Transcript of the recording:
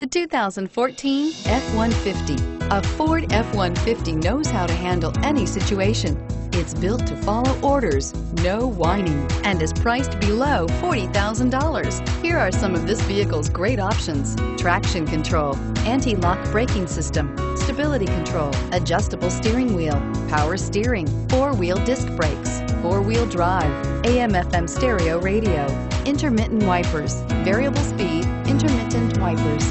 The 2014 F-150. A Ford F-150 knows how to handle any situation. It's built to follow orders, no whining, and is priced below $40,000. Here are some of this vehicle's great options: traction control, anti-lock braking system, stability control, adjustable steering wheel, power steering, four-wheel disc brakes, four-wheel drive, AM/FM stereo radio, intermittent wipers, variable speed, intermittent wipers.